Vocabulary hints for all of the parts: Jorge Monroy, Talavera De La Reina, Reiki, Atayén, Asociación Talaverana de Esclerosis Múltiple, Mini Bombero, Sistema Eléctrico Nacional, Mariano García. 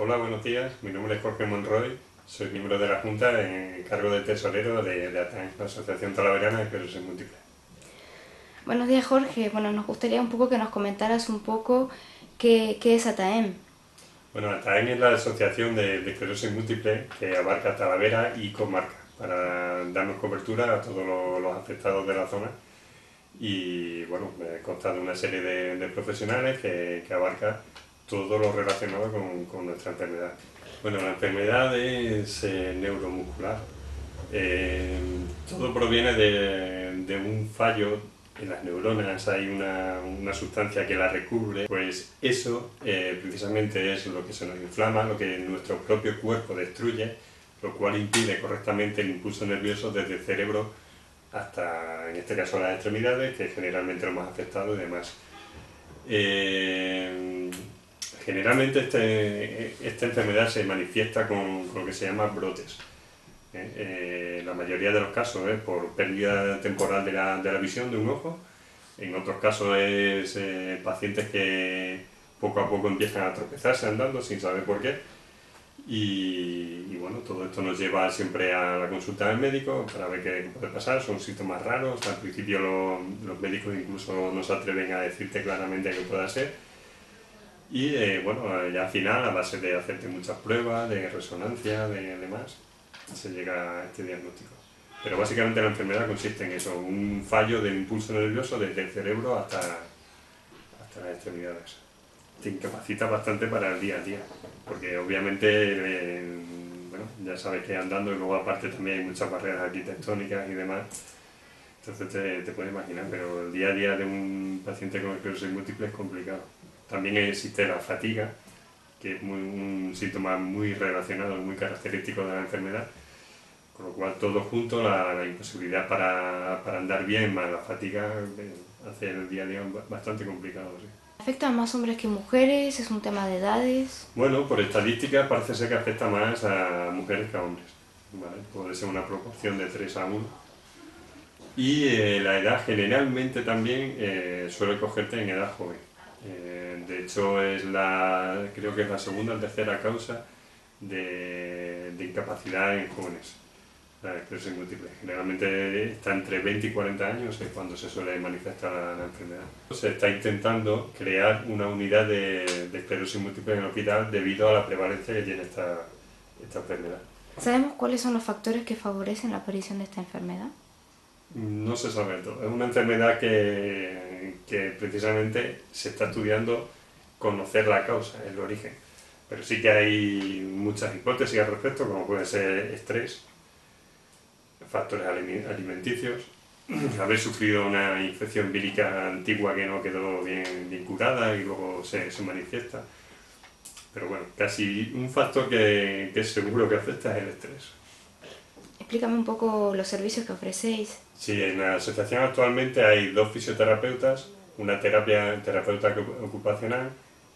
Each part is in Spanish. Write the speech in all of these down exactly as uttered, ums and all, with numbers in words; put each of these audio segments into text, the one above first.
Hola, buenos días. Mi nombre es Jorge Monroy. Soy miembro de la Junta en cargo de tesorero de, de Atayén, la Asociación Talaverana de Esclerosis Múltiple. Buenos días, Jorge. Bueno, nos gustaría un poco que nos comentaras un poco qué, qué es Atayén. Bueno, Atayén es la Asociación de, de Esclerosis Múltiple que abarca Talavera y comarca para darnos cobertura a todos los, los afectados de la zona. Y bueno, consta de una serie de, de profesionales que, que abarca todo lo relacionado con, con nuestra enfermedad. Bueno, la enfermedad es eh, neuromuscular. Eh, todo proviene de, de un fallo en las neuronas, hay una, una sustancia que la recubre, pues eso eh, precisamente es lo que se nos inflama, lo que nuestro propio cuerpo destruye, lo cual impide correctamente el impulso nervioso desde el cerebro hasta, en este caso, las extremidades, que es generalmente lo más afectado y demás. Eh, Generalmente este, esta enfermedad se manifiesta con, con lo que se llama brotes. Eh, eh, la mayoría de los casos es eh, por pérdida temporal de la, de la visión de un ojo. En otros casos es eh, pacientes que poco a poco empiezan a tropezarse andando sin saber por qué. Y, y bueno, todo esto nos lleva siempre a la consulta del médico para ver qué puede pasar. Son síntomas raros. Al principio lo, los médicos incluso no se atreven a decirte claramente qué puede ser. Y eh, bueno, ya al final, a base de hacerte muchas pruebas, de resonancia, de demás, se llega a este diagnóstico. Pero básicamente la enfermedad consiste en eso, un fallo del impulso nervioso desde el cerebro hasta, hasta las extremidades. Te incapacita bastante para el día a día, porque obviamente, eh, bueno, ya sabes que andando y luego aparte también hay muchas barreras arquitectónicas y demás. Entonces te, te puedes imaginar, pero el día a día de un paciente con esclerosis múltiple es complicado. También existe la fatiga, que es muy, un síntoma muy relacionado, muy característico de la enfermedad, con lo cual todo junto, la, la imposibilidad para, para andar bien, más la fatiga, hace el día a día bastante complicado. ¿Sí? ¿Afecta a más hombres que mujeres? ¿Es un tema de edades? Bueno, por estadística parece ser que afecta más a mujeres que a hombres, ¿vale? Puede ser una proporción de tres a uno. Y eh, la edad generalmente también eh, suele cogerte en edad joven. Eh, de hecho, es la, creo que es la segunda o tercera causa de, de incapacidad en jóvenes, la esclerosis múltiple. Generalmente está entre veinte y cuarenta años, es cuando se suele manifestar la, la enfermedad. Se está intentando crear una unidad de, de esclerosis múltiple en el hospital debido a la prevalencia que tiene esta, esta enfermedad. ¿Sabemos cuáles son los factores que favorecen la aparición de esta enfermedad? No se sabe todo. Es una enfermedad que, que precisamente se está estudiando conocer la causa, el origen. Pero sí que hay muchas hipótesis al respecto, como puede ser estrés, factores alimenticios, haber sufrido una infección vírica antigua que no quedó bien, bien curada y luego se, se manifiesta. Pero bueno, casi un factor que, que seguro que afecta es el estrés. Explícame un poco los servicios que ofrecéis. Sí, en la asociación actualmente hay dos fisioterapeutas, una terapia, terapeuta ocupacional,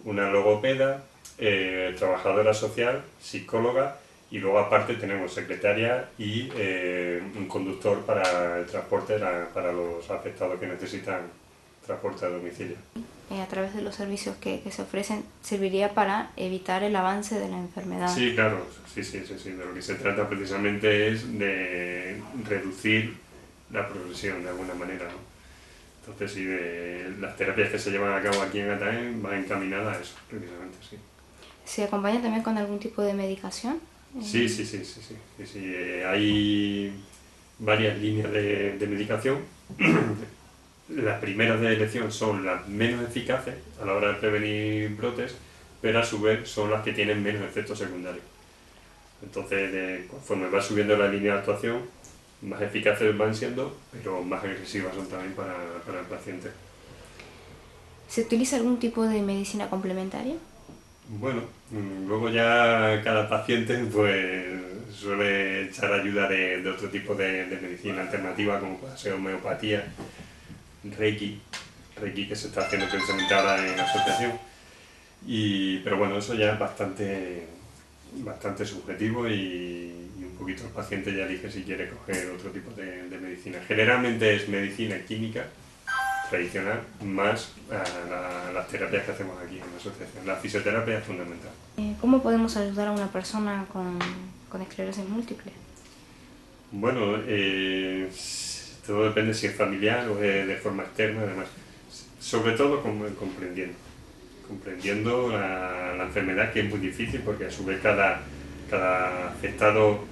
una logopeda, eh, trabajadora social, psicóloga y luego aparte tenemos secretaria y eh, un conductor para el transporte la, para los afectados que necesitan transporte a domicilio. A través de los servicios que, que se ofrecen, serviría para evitar el avance de la enfermedad. Sí, claro, sí, sí, sí, sí. De lo que se trata precisamente es de reducir la progresión de alguna manera, ¿no? Entonces, sí, de las terapias que se llevan a cabo aquí en Atayén van encaminadas a eso, precisamente, sí. ¿Se acompaña también con algún tipo de medicación? Sí, sí, sí, sí, sí, sí, sí. Eh, hay varias líneas de, de medicación. Las primeras de elección son las menos eficaces a la hora de prevenir brotes, pero a su vez son las que tienen menos efectos secundarios. Entonces, de, conforme va subiendo la línea de actuación, más eficaces van siendo, pero más agresivas son también para, para el paciente. ¿Se utiliza algún tipo de medicina complementaria? Bueno, luego ya cada paciente pues, suele echar ayuda de, de otro tipo de, de medicina alternativa, como puede ser homeopatía, Reiki, Reiki que se está haciendo precisamente ahora en la asociación. Y, pero bueno, eso ya es bastante, bastante subjetivo y, y un poquito el paciente ya elige si quiere coger otro tipo de, de medicina. Generalmente es medicina química tradicional más a la, a las terapias que hacemos aquí en la asociación. La fisioterapia es fundamental. ¿Cómo podemos ayudar a una persona con, con esclerosis múltiple? Bueno, eh, todo depende si es familiar o de, de forma externa, además. Sobre todo comprendiendo, comprendiendo la, la enfermedad, que es muy difícil porque a su vez cada, cada afectado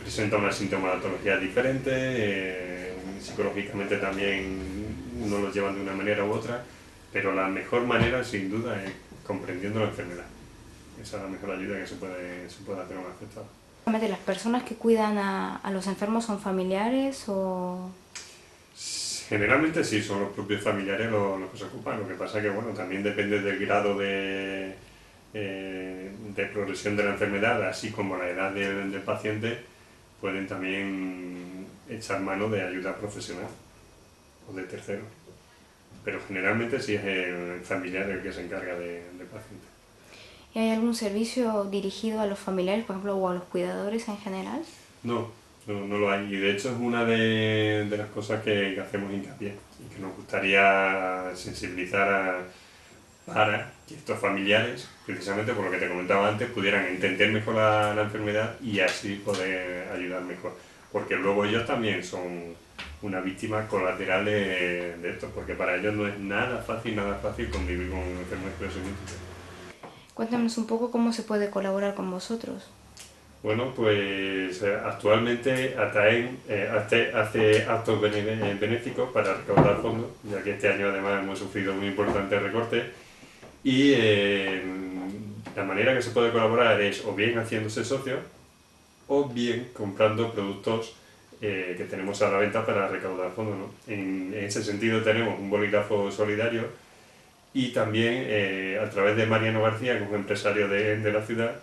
presenta una sintomatología diferente, eh, psicológicamente también uno lo llevan de una manera u otra, pero la mejor manera sin duda es comprendiendo la enfermedad. Esa es la mejor ayuda que se puede, se puede hacer a un afectado. ¿Las personas que cuidan a, a los enfermos son familiares o...? Generalmente sí, son los propios familiares los, los que se ocupan. Lo que pasa es que bueno, también depende del grado de, eh, de progresión de la enfermedad, así como la edad del, del paciente, pueden también echar mano de ayuda profesional o de terceros. Pero generalmente sí es el familiar el que se encarga de, del paciente. ¿Y hay algún servicio dirigido a los familiares, por ejemplo, o a los cuidadores en general? No. No, no lo hay, y de hecho es una de, de las cosas que, que hacemos hincapié y que nos gustaría sensibilizar a, para que estos familiares, precisamente por lo que te comentaba antes, pudieran entender mejor la, la enfermedad y así poder ayudar mejor. Porque luego ellos también son una víctima colateral de, de esto, porque para ellos no es nada fácil, nada fácil convivir con una enfermedad esclerosis múltiple. Cuéntanos un poco cómo se puede colaborar con vosotros. Bueno, pues actualmente Atayén eh, hace, hace actos benéficos para recaudar fondos, ya que este año además hemos sufrido un importante recorte, y eh, la manera que se puede colaborar es o bien haciéndose socio o bien comprando productos eh, que tenemos a la venta para recaudar fondos, ¿no? En, en ese sentido tenemos un bolígrafo solidario y también eh, a través de Mariano García, que es un empresario de, de la ciudad.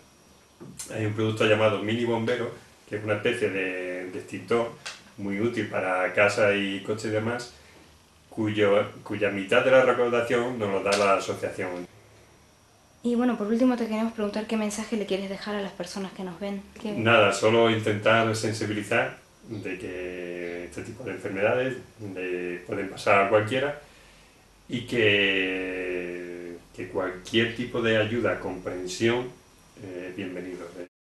Hay un producto llamado Mini Bombero, que es una especie de, de extintor muy útil para casa y coche y demás, cuyo, cuya mitad de la recaudación nos lo da la asociación. Y bueno, por último te queremos preguntar qué mensaje le quieres dejar a las personas que nos ven. ¿Qué? Nada, solo intentar sensibilizar de que este tipo de enfermedades de, pueden pasar a cualquiera y que, que cualquier tipo de ayuda, comprensión, Eh, bienvenidos.